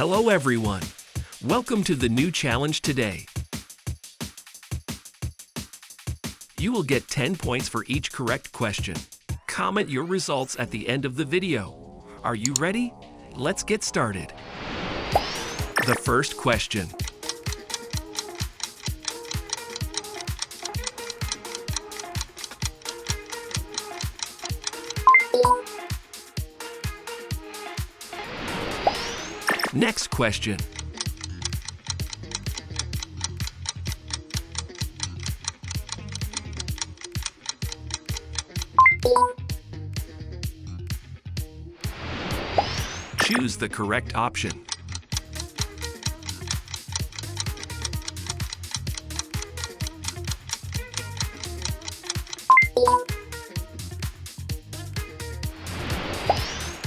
Hello everyone! Welcome to the new challenge today. You will get 10 points for each correct question. Comment your results at the end of the video. Are you ready? Let's get started. The first question. Next question. Choose the correct option.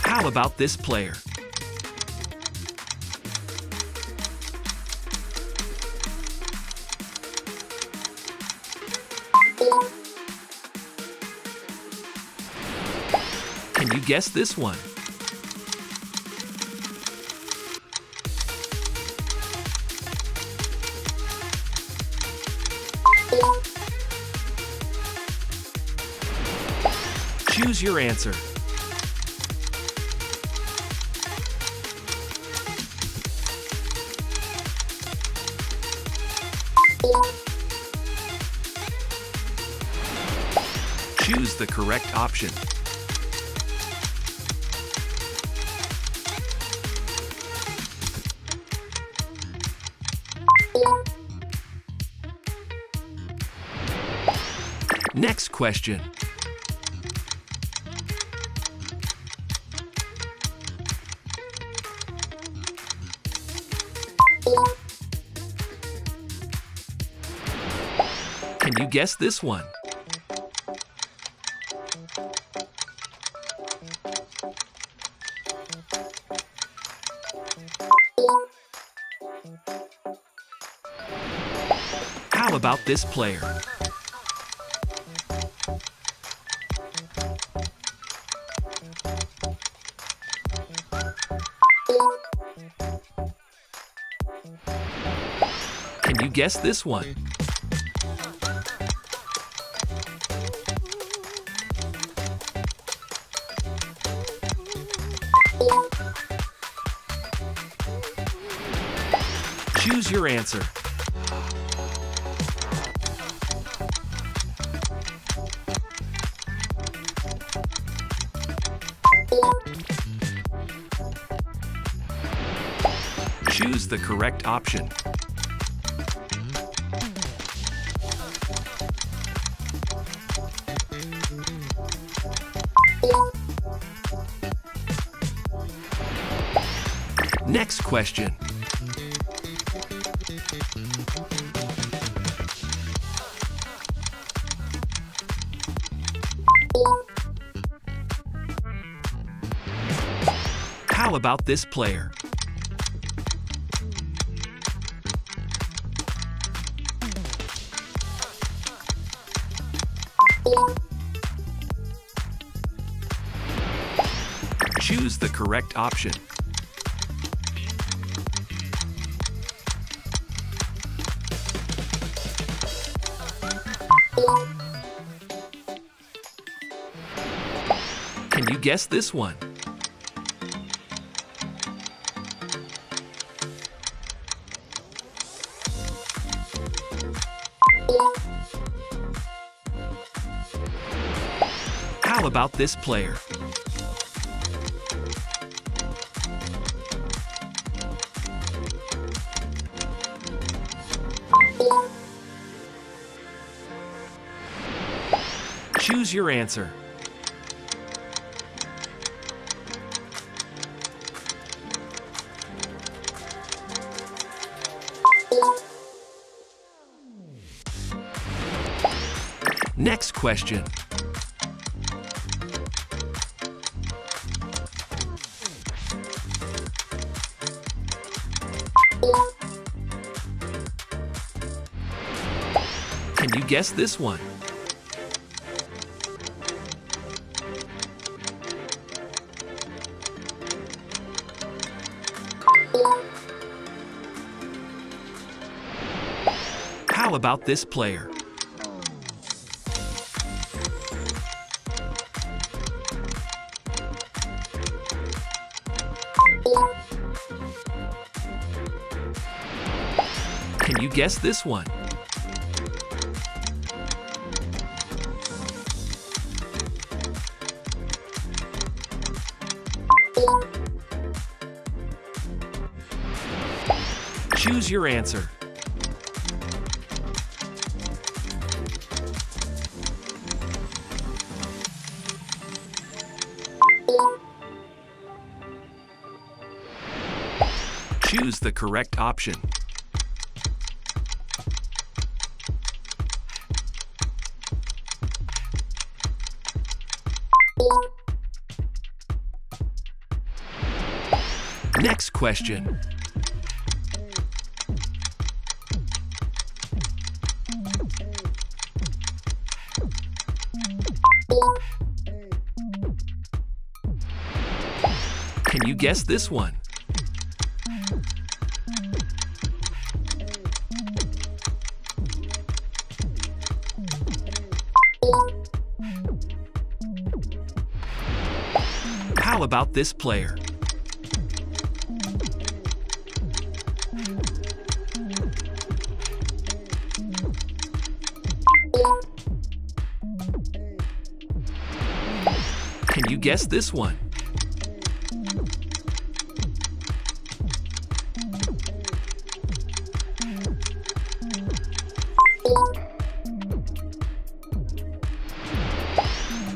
How about this player? Can you guess this one? Choose your answer. Choose the correct option. Next question. Can you guess this one? How about this player? Can you guess this one? Choose your answer. Choose the correct option. Next question. How about this player? Choose the correct option. Can you guess this one? How about this player? Choose your answer. Next question. Can you guess this one? all about this player. Can you guess this one? Choose your answer. Choose the correct option. Next question. Can you guess this one? How about this player? Can you guess this one?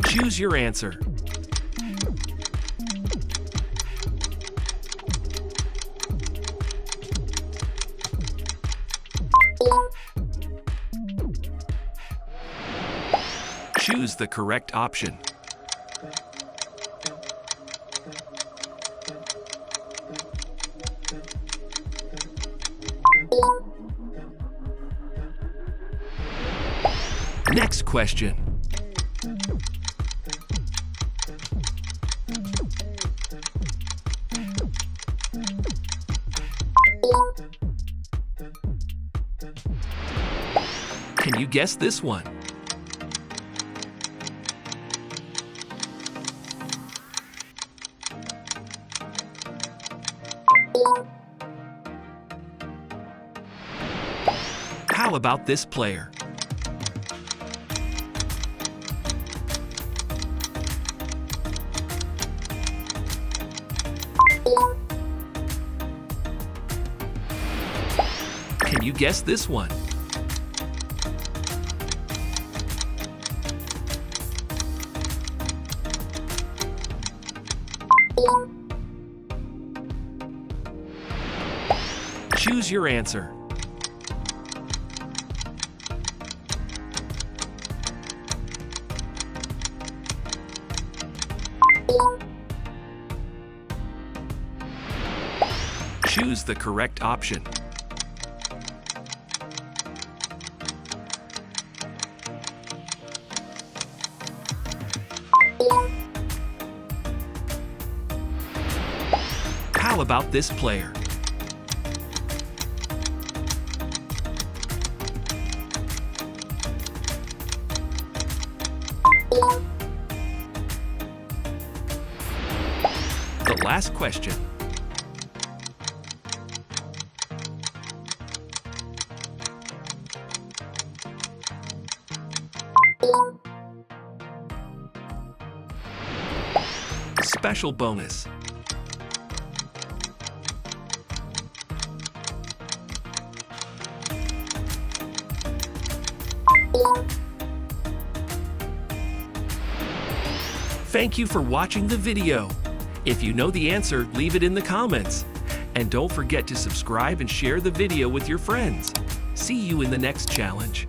Choose your answer. Choose the correct option. Next question. Can you guess this one? How about this player? Can you guess this one? Choose your answer. Choose the correct option. How about this player? The last question. Special bonus. Thank you for watching the video. If you know the answer, leave it in the comments. And don't forget to subscribe and share the video with your friends. See you in the next challenge.